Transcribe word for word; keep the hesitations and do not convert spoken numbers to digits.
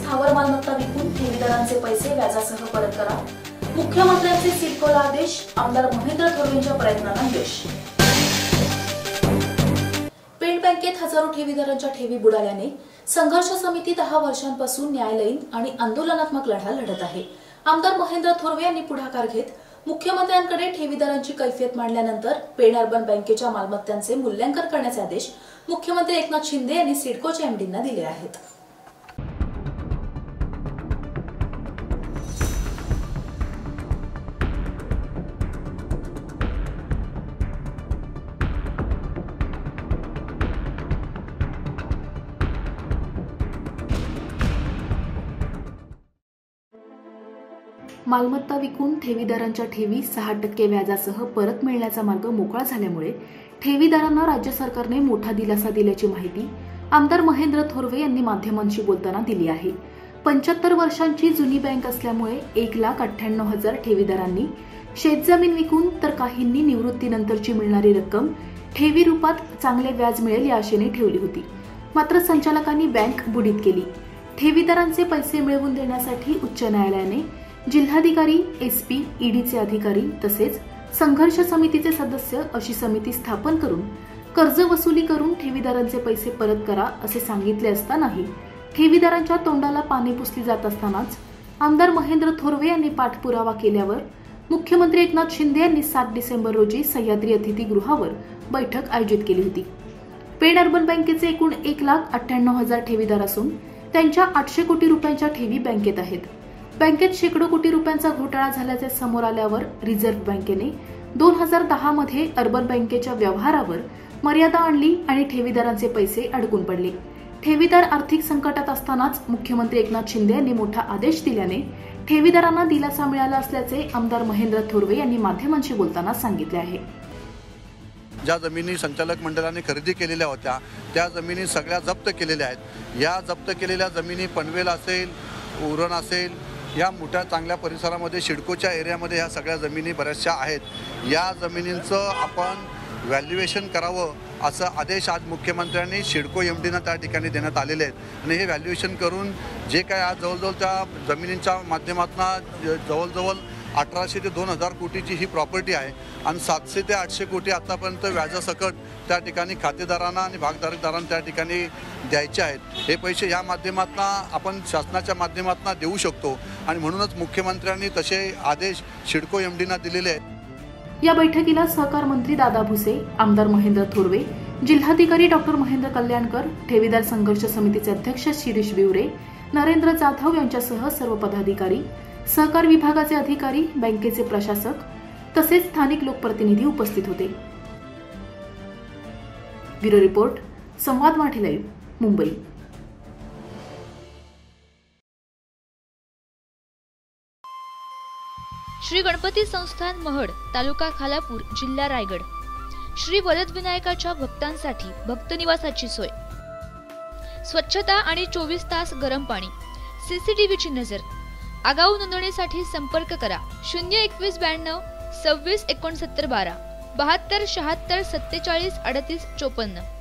स्थावर मालमत्ता विकून ठेवीदारांचे पैसे व्याजासह परत करा। मुख्यमंत्र्यांचे सिडकोला आदेश, आमदार महेंद्र थोरवेंच्या प्रयत्नांना यश। पेण बँकेत हजारो ठेवीदारांच्या ठेवी बुडाल्याने संघर्ष समिती दहा वर्षांपासून न्यायालयीन आणि आंदोलनात्मक लढा लढत आहे। आमदार महेंद्र थोरवे यांनी पुढाकार घेत मुख्यमंत्र्यांकडे ठेवीदारांची कैफियत मांडल्यानंतर पेण अर्बन बँकेच्या मालमत्तांचे मूल्यांकन करण्याचे आदेश मुख्यमंत्री एकनाथ शिंदे यांनी सिडकोच्या एमडींना दिले आहेत। मालमत्ता विकून ठेवीदारांच्या ठेवी सहा टक्के व्याजासह परत मिळण्याचा मार्ग मोकळा झाल्यामुळे ठेवीदारांना राज्य सरकारने मोठा दिलासा दिल्याची माहिती आमदार महेंद्र थोरवे यांनी माध्यमांशी बोलताना दिली आहे। पंच्याहत्तर वर्षांची जुनी बँक असल्यामुळे एक लाख अठ्ठ्याण्णव हजार ठेवीदारांनी शेतजमीन विकून तर काहींनी निवृत्तीनंतरची मिळणारी रक्कम ठेवी रूपात चांगले व्याज मिळेल या आशेने ठेवली होती, मात्र संचालकांनी बँक बुडीत केली। ठेवीदारांचे पैसे मिळवून देण्यासाठी उच्च न्यायालयाने जिल्हाधिकारी, एसपी, ईडीचे अधिकारी तसेच संघर्ष समितीचे सदस्य अशी समिती स्थापन करून कर्ज वसुली करून ठेवीदारांचे पैसे परत करा असे सांगितले असतानाही ठेवीदारांच्या तोंडाला पाने पुसली जात असतानाच आमदार महेंद्र थोरवे यांनी पाठपुरावा केल्यावर मुख्यमंत्री एकनाथ शिंदे यांनी सात डिसेंबर रोजी सह्याद्री अतिथीगृहावर बैठक आयोजित केली होती। पेण अर्बन बँकेचे एकूण एक लाख अठ्ठ्याण्णव हजार ठेवीदार असून त्यांच्या आठशे कोटी रुपयांच्या ठेवी बँकेत आहेत। बँकेत शेकडो कोटी रुपयांचा घोटाळा झाल्याचे समोर आल्यावर रिझर्व्ह बँकेने दोन हजार दहा मध्ये अर्बन बँकेच्या व्यवहारावर मर्यादा आणली आणि ठेवीदारांचे पैसे अडकून पडले। ठेवीदार आर्थिक संकटात असतानाच मुख्यमंत्री एकनाथ शिंदे यांनी मोठा आदेश दिल्याने ठेवीदारांना दिलासा मिळाला असल्याचे आमदार महेंद्र थोरवे यांनी माध्यमांशी बोलताना सांगितले आहे। ज्या जमिनी संचालक मंडळाने खरेदी केलेल्या होत्या त्या जमिनी सगळ्या जप्त केलेल्या आहेत। या जप्त केलेल्या जमिनी पनवेल असेल, उरण असेल, या मोठ्या चांगल्या परिसरामध्ये शिडकोच्या एरियामध्ये ह्या सगळ्या जमिनी बऱ्याचशा आहेत। या जमिनींचं आपण व्हॅल्युएशन करावं असं आदेश आज मुख्यमंत्र्यांनी शिडको एम डीना त्या ठिकाणी देण्यात आलेले आहेत आणि हे व्हॅल्युएशन करून जे काय आज जवळजवळ त्या जमिनींच्या माध्यमातून जवळजवळ अठराशे ते दोन हजार कोटीची ही प्रॉपर्टी आहे आणि सातशे ते आठशे कोटी आतापर्यंत व्याजासकट त्या ठिकाणी खातेदारांना आणि भागधारकदारांना त्या ठिकाणी द्यायचे आहेत। हे पैसे ह्या माध्यमातून आपण शासनाच्या माध्यमातून देऊ शकतो आणि म्हणूनच मुख्यमंत्र्यांनी तसे आदेश शिडको एम डीना दिलेले आहेत। या बैठकीला सहकार मंत्री दादा भुसे, आमदार महेंद्र थोरवे, जिल्हाधिकारी डॉक्टर महेन्द्र कल्याणकर, ठेवीदार संघर्ष समितीचे अध्यक्ष श्रीदेश विवरे, नरेन्द्र जाधव यांच्यासह सर्व पदाधिकारी, सहकार विभागाचे अधिकारी, बँकेचे प्रशासक तसेच स्थानिक लोकप्रतिनिधी उपस्थित होते। Bureau report, Samvad Marathi live, Mumbai. Shri Ganpati संस्थान महड, तालुका खालापूर, जिल्हा रायगड। श्री वरद विनायकाच्या भक्तांसाठी भक्त निवासाची सोय, स्वच्छता आणि चोवीस तास गरम पाणी, सीसीटीव्हीची नजर। आगाऊ नोंदणीसाठी संपर्क करा शून्य एकवीस ब्याण्णव सव्वीस एकोणसत्तर बारा बहात्तर शहात्तर सत्तेचाळीस अडतीस चोपन्न।